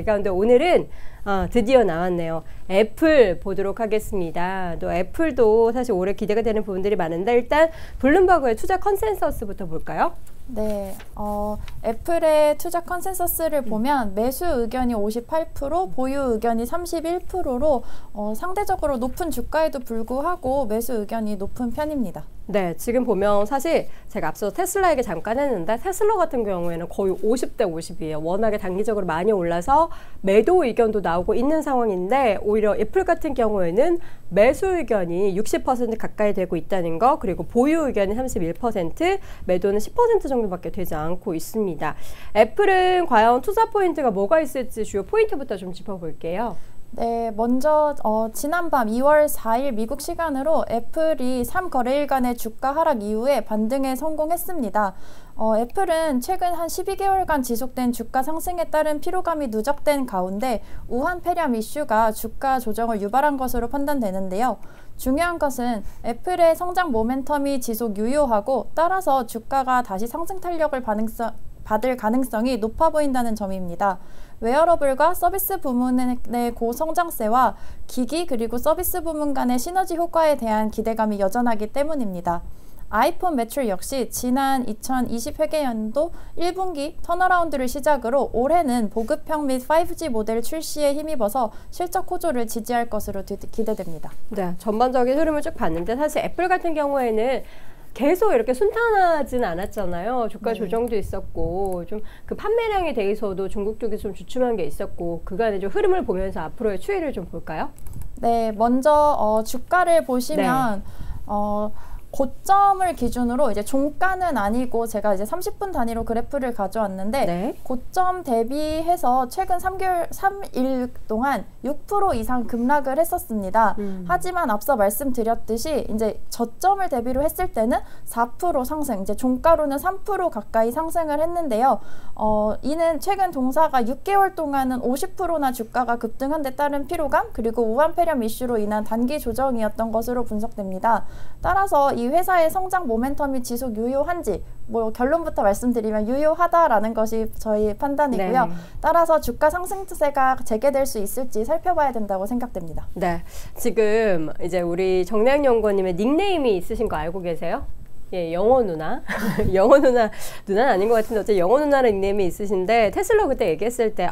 그런데 오늘은 드디어 나왔네요. 애플 보도록 하겠습니다. 또 애플도 사실 올해 기대가 되는 부분들이 많은데 일단 블룸버그의 투자 컨센서스부터 볼까요? 네, 애플의 투자 컨센서스를 보면 매수 의견이 58%, 보유 의견이 31%로 상대적으로 높은 주가에도 불구하고 매수 의견이 높은 편입니다. 네, 지금 보면 사실 제가 앞서 테슬라 얘기 잠깐 했는데 테슬라 같은 경우에는 거의 50대 50이에요. 워낙에 단기적으로 많이 올라서 매도 의견도 나오고 있는 상황인데 오히려 애플 같은 경우에는 매수 의견이 60% 가까이 되고 있다는 거, 그리고 보유 의견이 31%, 매도는 10% 정도밖에 되지 않고 있습니다. 애플은 과연 투자 포인트가 뭐가 있을지 주요 포인트부터 좀 짚어볼게요. 네, 먼저 지난밤 2월 4일 미국 시간으로 애플이 3거래일간의 주가 하락 이후에 반등에 성공했습니다. 애플은 최근 한 12개월간 지속된 주가 상승에 따른 피로감이 누적된 가운데 우한 폐렴 이슈가 주가 조정을 유발한 것으로 판단되는데요. 중요한 것은 애플의 성장 모멘텀이 지속 유효하고 따라서 주가가 다시 상승 탄력을 받을 가능성이 높아 보인다는 점입니다. 웨어러블과 서비스 부문의 고성장세와 기기 그리고 서비스 부문 간의 시너지 효과에 대한 기대감이 여전하기 때문입니다. 아이폰 매출 역시 지난 2020 회계연도 1분기 턴어라운드를 시작으로 올해는 보급형 및 5G 모델 출시에 힘입어서 실적 호조를 지지할 것으로 기대됩니다. 네, 전반적인 흐름을 쭉 봤는데 사실 애플 같은 경우에는 계속 이렇게 순탄하진 않았잖아요. 주가 조정도 있었고 좀 그 판매량에 대해서도 중국 쪽이 좀 주춤한 게 있었고 그간의 좀 흐름을 보면서 앞으로의 추이를 좀 볼까요? 네, 먼저 주가를 보시면 고점을 기준으로 이제 종가는 아니고 제가 이제 30분 단위로 그래프를 가져왔는데 고점 대비해서 최근 3일 동안 6% 이상 급락을 했었습니다. 하지만 앞서 말씀드렸듯이 이제 저점을 대비로 했을 때는 4% 상승, 이제 종가로는 3% 가까이 상승을 했는데요. 이는 최근 동사가 6개월 동안은 50%나 주가가 급등한 데 따른 피로감 그리고 우한 폐렴 이슈로 인한 단기 조정이었던 것으로 분석됩니다. 따라서 이 회사의 성장 모멘텀이 지속 유효한지 결론부터 말씀드리면 유효하다라는 것이 저희 판단이고요. 따라서 주가 상승세가 재개될 수 있을지 살펴봐야 된다고 생각됩니다. 네, 지금 이제 우리 정나영 연구원님의 닉네임이 있으신 거 알고 계세요? 예, 영어 누나. 영어 누나, 누나는 아닌 것 같은데 어쨌든 영어 누나라는 닉네임이 있으신데 테슬라 그때 얘기했을 때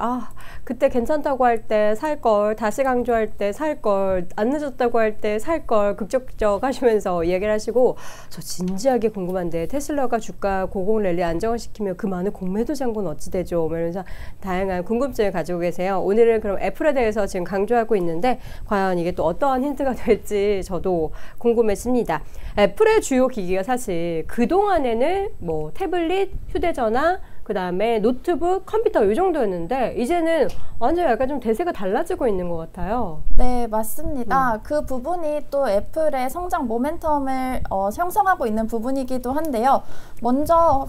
그때 괜찮다고 할 때 살 걸, 다시 강조할 때 살 걸, 안 늦었다고 할 때 살 걸 극적극적 하시면서 얘기를 하시고 저 진지하게 궁금한데 테슬라가 주가 고공 랠리 안정화시키며 그 많은 공매도 장군 어찌 되죠? 이러면서 다양한 궁금증을 가지고 계세요. 오늘은 그럼 애플에 대해서 지금 강조하고 있는데 과연 이게 또 어떠한 힌트가 될지 저도 궁금해집니다. 애플의 주요 기기가 사실 그동안에는 뭐 태블릿, 휴대전화, 그 다음에 노트북, 컴퓨터 이 정도였는데 이제는 완전 약간 좀 대세가 달라지고 있는 것 같아요. 네, 맞습니다. 그 부분이 또 애플의 성장 모멘텀을 형성하고 있는 부분이기도 한데요. 먼저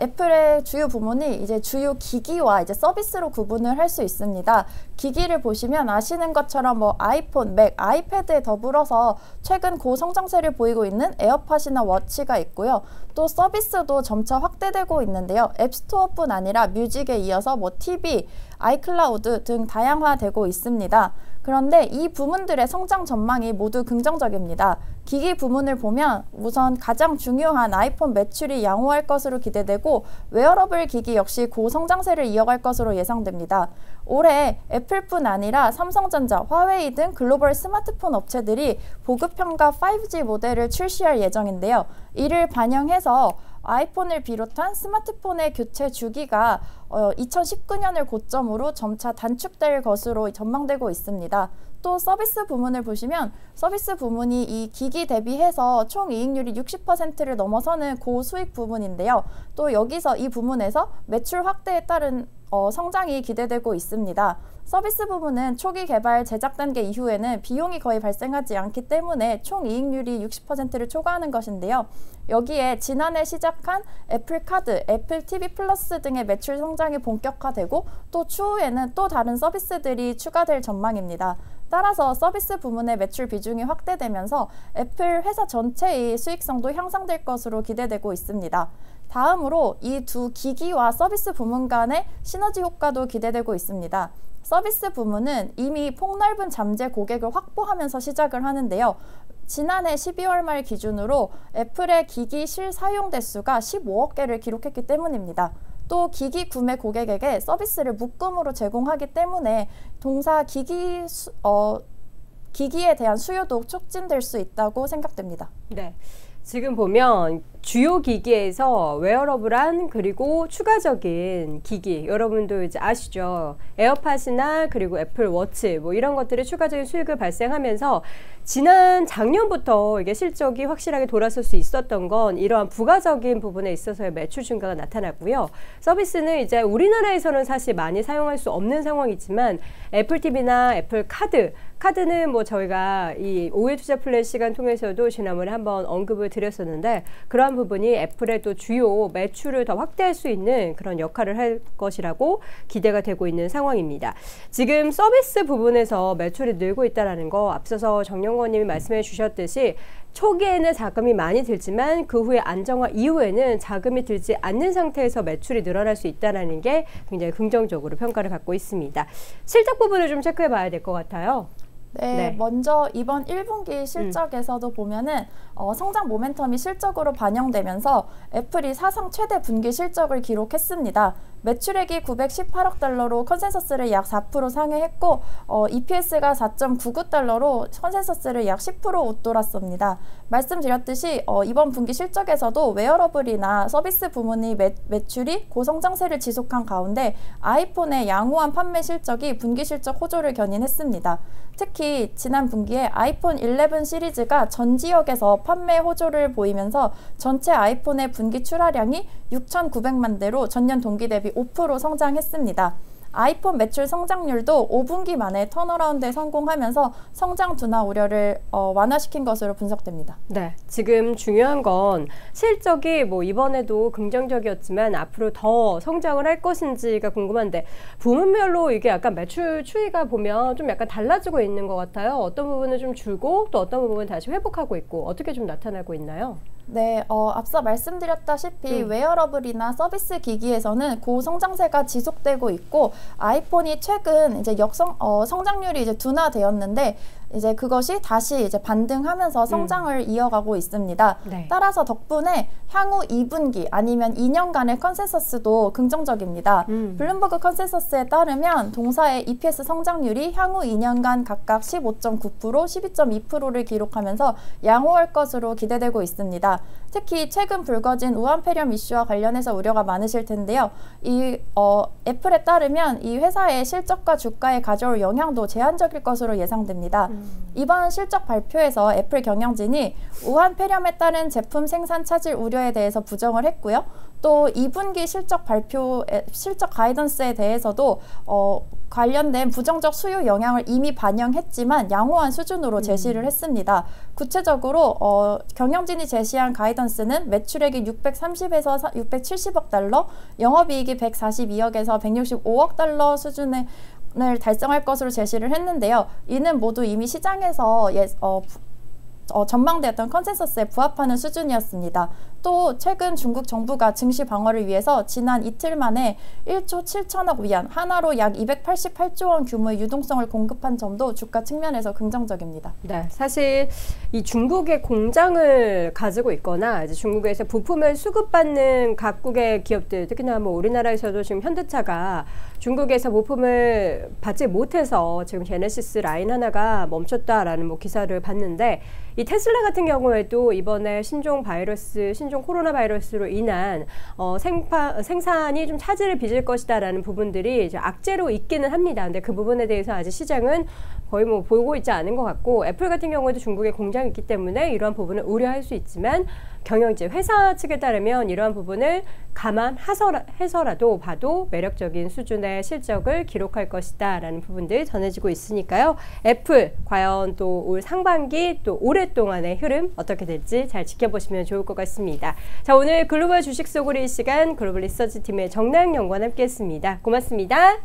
애플의 주요 부문이 이제 주요 기기와 이제 서비스로 구분을 할 수 있습니다. 기기를 보시면 아시는 것처럼 뭐 아이폰, 맥, 아이패드에 더불어서 최근 고성장세를 보이고 있는 에어팟이나 워치가 있고요. 또 서비스도 점차 확대되고 있는데요. 앱스토어뿐 아니라 뮤직에 이어서 뭐 TV, 아이클라우드 등 다양화되고 있습니다. 그런데 이 부문들의 성장 전망이 모두 긍정적입니다. 기기 부문을 보면 우선 가장 중요한 아이폰 매출이 양호할 것으로 기대되고 웨어러블 기기 역시 고성장세를 이어갈 것으로 예상됩니다. 올해 애플뿐 아니라 삼성전자, 화웨이 등 글로벌 스마트폰 업체들이 보급형과 5G 모델을 출시할 예정인데요. 이를 반영해서 아이폰을 비롯한 스마트폰의 교체 주기가 2019년을 고점으로 점차 단축될 것으로 전망되고 있습니다. 또 서비스 부문을 보시면 서비스 부문이 이 기기 대비해서 총 이익률이 60%를 넘어서는 고수익 부문인데요. 또 여기서 이 부문에서 매출 확대에 따른 성장이 기대되고 있습니다. 서비스 부문은 초기 개발 제작 단계 이후에는 비용이 거의 발생하지 않기 때문에 총 이익률이 60%를 초과하는 것인데요. 여기에 지난해 시작한 애플 카드, 애플 TV 플러스 등의 매출 성장이 본격화되고 또 추후에는 또 다른 서비스들이 추가될 전망입니다. 따라서 서비스 부문의 매출 비중이 확대되면서 애플 회사 전체의 수익성도 향상될 것으로 기대되고 있습니다. 다음으로 이 두 기기와 서비스 부문 간의 시너지 효과도 기대되고 있습니다. 서비스 부문은 이미 폭넓은 잠재 고객을 확보하면서 시작을 하는데요. 지난해 12월 말 기준으로 애플의 기기 실사용 대수가 15억 개를 기록했기 때문입니다. 또 기기 구매 고객에게 서비스를 묶음으로 제공하기 때문에 동사 기기에 대한 수요도 촉진될 수 있다고 생각됩니다. 네. 지금 보면 주요 기기에서 웨어러블한 그리고 추가적인 기기, 여러분도 이제 아시죠? 에어팟이나 그리고 애플 워치 뭐 이런 것들이 추가적인 수익을 발생하면서 작년부터 이게 실적이 확실하게 돌아설 수 있었던 건 이러한 부가적인 부분에 있어서의 매출 증가가 나타났고요. 서비스는 이제 우리나라에서는 사실 많이 사용할 수 없는 상황이지만 애플 TV나 애플 카드는 뭐 저희가 이 오해 투자 플랜 시간 통해서도 지난번에 한번 언급을 드렸었는데 그러한 부분이 애플의 또 주요 매출을 더 확대할 수 있는 그런 역할을 할 것이라고 기대가 되고 있는 상황입니다. 지금 서비스 부분에서 매출이 늘고 있다는 거 앞서서 정영권님이 말씀해 주셨듯이 초기에는 자금이 많이 들지만 그 후에 안정화 이후에는 자금이 들지 않는 상태에서 매출이 늘어날 수 있다는 게 굉장히 긍정적으로 평가를 받고 있습니다. 실적 부분을 좀 체크해 봐야 될 것 같아요. 네, 먼저 이번 1분기 실적에서도 보면은 성장 모멘텀이 실적으로 반영되면서 애플이 사상 최대 분기 실적을 기록했습니다. 매출액이 918억 달러로 컨센서스를 약 4% 상회했고 EPS가 4.99달러로 컨센서스를 약 10% 웃돌았습니다. 말씀드렸듯이 이번 분기 실적에서도 웨어러블이나 서비스 부문이 매출이 고성장세를 지속한 가운데 아이폰의 양호한 판매 실적이 분기 실적 호조를 견인했습니다. 특히 지난 분기에 아이폰 11 시리즈가 전 지역에서 판매 호조를 보이면서 전체 아이폰의 분기 출하량이 6,900만 대로 전년 동기 대비 5% 성장했습니다. 아이폰 매출 성장률도 5분기 만에 턴어라운드에 성공하면서 성장 둔화 우려를 완화시킨 것으로 분석됩니다. 네, 지금 중요한 건 실적이 뭐 이번에도 긍정적이었지만 앞으로 더 성장을 할 것인지가 궁금한데 부문별로 이게 약간 매출 추이가 보면 좀 약간 달라지고 있는 것 같아요. 어떤 부분은 좀 줄고 또 어떤 부분은 다시 회복하고 있고 어떻게 좀 나타나고 있나요? 네, 앞서 말씀드렸다시피 웨어러블이나 서비스 기기에서는 고성장세가 지속되고 있고 아이폰이 최근 이제 성장률이 이제 둔화되었는데 이제 그것이 다시 이제 반등하면서 성장을 이어가고 있습니다. 네. 따라서 덕분에 향후 2분기 아니면 2년간의 컨센서스도 긍정적입니다. 블룸버그 컨센서스에 따르면 동사의 EPS 성장률이 향후 2년간 각각 15.9%, 12.2%를 기록하면서 양호할 것으로 기대되고 있습니다. 특히 최근 불거진 우한폐렴 이슈와 관련해서 우려가 많으실 텐데요. 애플에 따르면 이 회사의 실적과 주가에 가져올 영향도 제한적일 것으로 예상됩니다. 이번 실적 발표에서 애플 경영진이 우한폐렴에 따른 제품 생산 차질 우려에 대해서 부정을 했고요. 또 2분기 실적 가이던스에 대해서도 관련된 부정적 수요 영향을 이미 반영했지만 양호한 수준으로 제시를 했습니다. 구체적으로 경영진이 제시한 가이던스는 매출액이 630에서 670억 달러, 영업이익이 142억에서 165억 달러 수준을 달성할 것으로 제시를 했는데요. 이는 모두 이미 시장에서 전망되었던 컨센서스에 부합하는 수준이었습니다. 또 최근 중국 정부가 증시 방어를 위해서 지난 이틀 만에 1조 7천억 위안, 하나로 약 288조 원 규모의 유동성을 공급한 점도 주가 측면에서 긍정적입니다. 네, 사실 이 중국의 공장을 가지고 있거나 이제 중국에서 부품을 수급받는 각국의 기업들, 특히나 뭐 우리나라에서도 지금 현대차가 중국에서 부품을 받지 못해서 지금 제네시스 라인 하나가 멈췄다라는 뭐 기사를 봤는데 이 테슬라 같은 경우에도 이번에 신종 코로나 바이러스로 인한 생산이 좀 차질을 빚을 것이다라는 부분들이 이제 악재로 있기는 합니다. 근데 그 부분에 대해서 아직 시장은 거의 뭐 보고 있지 않은 것 같고 애플 같은 경우에도 중국에 공장이 있기 때문에 이러한 부분을 우려할 수 있지만 경영진 회사 측에 따르면 이러한 부분을 감안해서라도 봐도 매력적인 수준의 실적을 기록할 것이다라는 부분들 전해지고 있으니까요. 애플 과연 또 올 상반기 또 오랫동안의 흐름 어떻게 될지 잘 지켜보시면 좋을 것 같습니다. 자, 오늘 글로벌 주식 속으로 이 시간 글로벌 리서치 팀의 정나영 연구원 함께했습니다. 고맙습니다.